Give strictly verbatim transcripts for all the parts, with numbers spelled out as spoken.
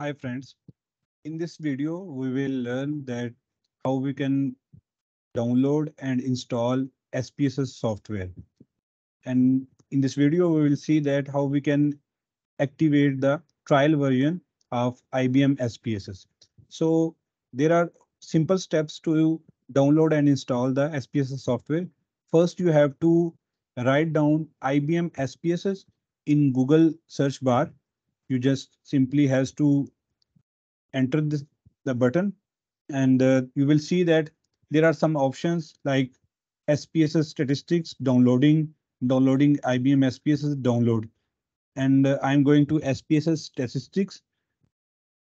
Hi friends, in this video we will learn that how we can download and install S P S S software, and in this video we will see that how we can activate the trial version of I B M S P S S. So there are simple steps to download and install the S P S S software. First you have to write down I B M S P S S in Google search bar. You just simply has to enter this, the button, and uh, you will see that there are some options like S P S S Statistics, downloading, downloading I B M S P S S download. And uh, I'm going to S P S S Statistics.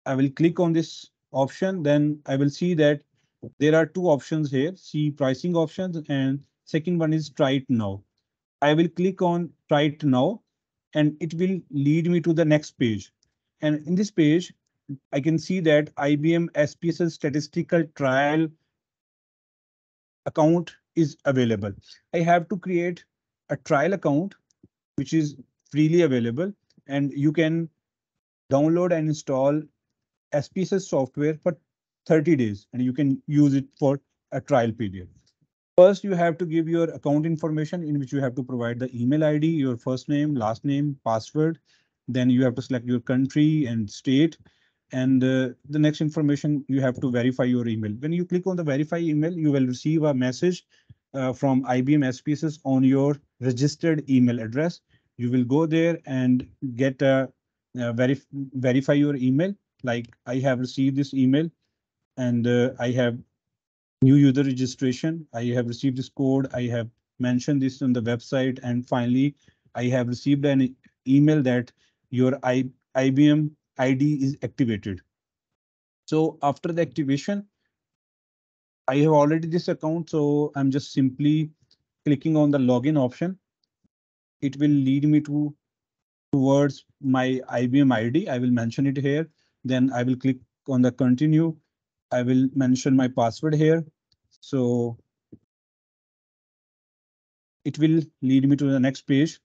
I will click on this option. Then I will see that there are two options here, see pricing options, and second one is try it now. I will click on try it now, and it will lead me to the next page. And in this page, I can see that I B M S P S S Statistical Trial account is available. I have to create a trial account, which is freely available, and you can download and install S P S S software for thirty days, and you can use it for a trial period. First, you have to give your account information, in which you have to provide the email I D, your first name, last name, password. Then you have to select your country and state. And uh, the next information, you have to verify your email. When you click on the verify email, you will receive a message uh, from I B M S P S S on your registered email address. You will go there and get a, a verif verify your email. Like, I have received this email and uh, I have new user registration. I have received this code. I have mentioned this on the website. And finally, I have received an email that your I B M I D is activated. So after the activation, I have already this account. So I'm just simply clicking on the login option. It will lead me to towards my I B M I D. I will mention it here. Then I will click on the continue. I will mention my password here. So it will lead me to the next page.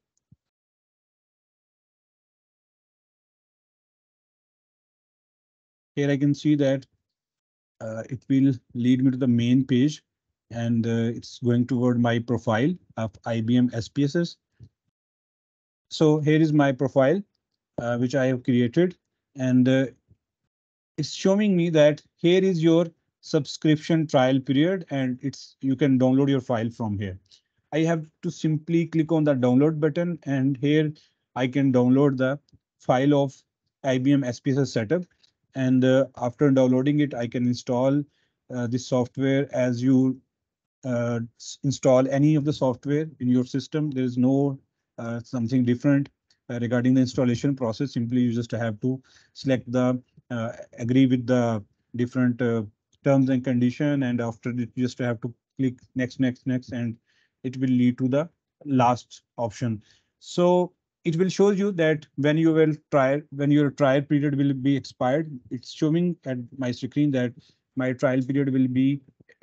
Here I can see that uh, it will lead me to the main page, and uh, it's going toward my profile of I B M S P S S. So here is my profile, uh, which I have created, and uh, it's showing me that here is your subscription trial period, and it's you can download your file from here. I have to simply click on the download button, and here I can download the file of I B M S P S S setup. And uh, after downloading it, I can install uh, this software as you uh, install any of the software in your system. There is no uh, something different uh, regarding the installation process. Simply you just have to select the Uh, agree with the different uh, terms and condition, and after that you just have to click next, next, next, and it will lead to the last option. So it will show you that when you will try, when your trial period will be expired. It's showing at my screen that my trial period will be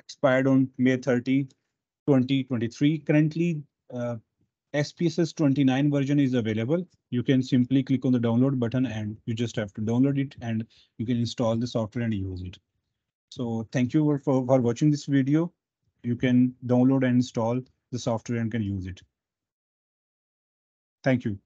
expired on May thirtieth, twenty twenty-three. Currently, uh, S P S S twenty-nine version is available. You can simply click on the download button, and you just have to download it, and you can install the software and use it. So thank you for, for watching this video. You can download and install the software and can use it. Thank you.